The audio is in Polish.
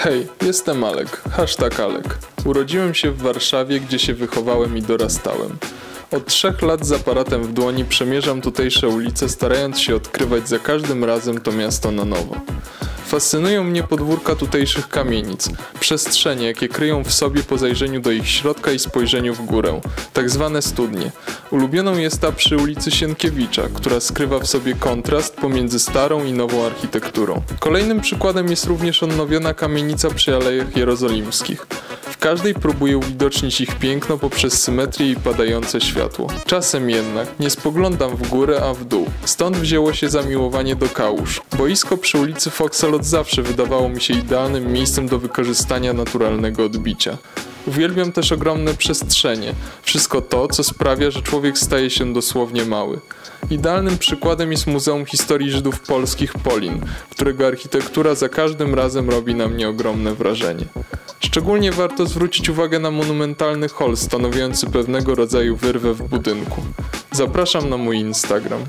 Hej, jestem Alek, #Alek. Urodziłem się w Warszawie, gdzie się wychowałem i dorastałem. Od 3 lat z aparatem w dłoni przemierzam tutejsze ulice, starając się odkrywać za każdym razem to miasto na nowo. Fascynują mnie podwórka tutejszych kamienic, przestrzenie, jakie kryją w sobie po zajrzeniu do ich środka i spojrzeniu w górę, tak zwane studnie. Ulubioną jest ta przy ulicy Sienkiewicza, która skrywa w sobie kontrast pomiędzy starą i nową architekturą. Kolejnym przykładem jest również odnowiona kamienica przy Alejach Jerozolimskich. W każdej próbuje uwidocznić ich piękno poprzez symetrię i padające światło. Czasem jednak nie spoglądam w górę, a w dół. Stąd wzięło się zamiłowanie do kałuż. Boisko przy ulicy Foksal od zawsze wydawało mi się idealnym miejscem do wykorzystania naturalnego odbicia. Uwielbiam też ogromne przestrzenie, wszystko to, co sprawia, że człowiek staje się dosłownie mały. Idealnym przykładem jest Muzeum Historii Żydów Polskich POLIN, którego architektura za każdym razem robi na mnie ogromne wrażenie. Szczególnie warto zwrócić uwagę na monumentalny hol stanowiący pewnego rodzaju wyrwę w budynku. Zapraszam na mój Instagram.